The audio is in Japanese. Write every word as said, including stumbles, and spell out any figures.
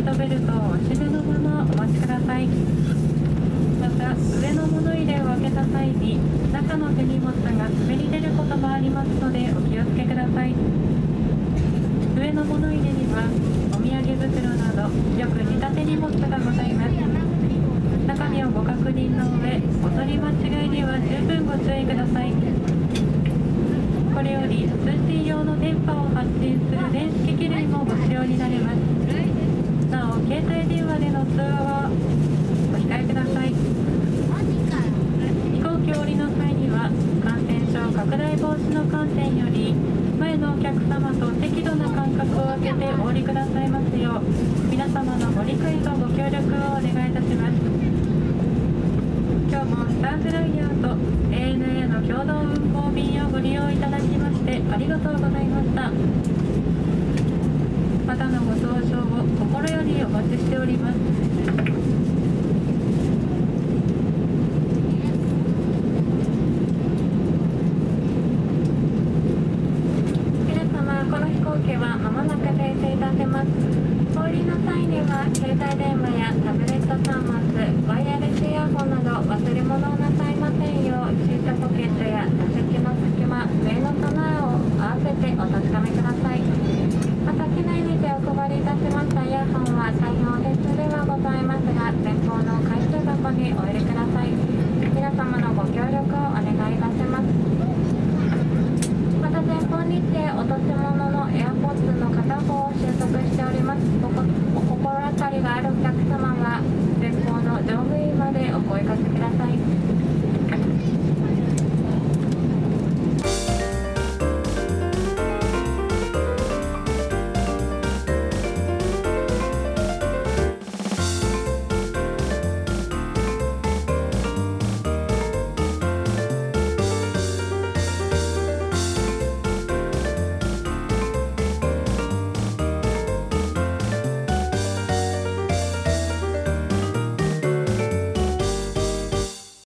ートベルトをお尻のままお待ちください。また、上の物入れを開けた際に中の手荷物が滑り出ることもありますのでお気をつけください。上の物入れにはお土産袋などよく似た手荷物がございます。中身をご確認の上、お取り間違いには十分ご注意ください。これより通信用の電波を発信する電子機器類もご使用になれます。なお、携帯電話での通話はお控えください。飛行機を降りの際には、感染症拡大防止の観点より、前のお客様と適度な間隔を空けてお降りくださいますよう、皆様のご理解とご協力をお願いいたします。今日もスターフライヤーと エーエヌエー の共同運航便をご利用いただきましてありがとうございました。またのご搭乗を心よりお待ちしております。お確かめください。また機内にてお配りいたしましたイヤホンは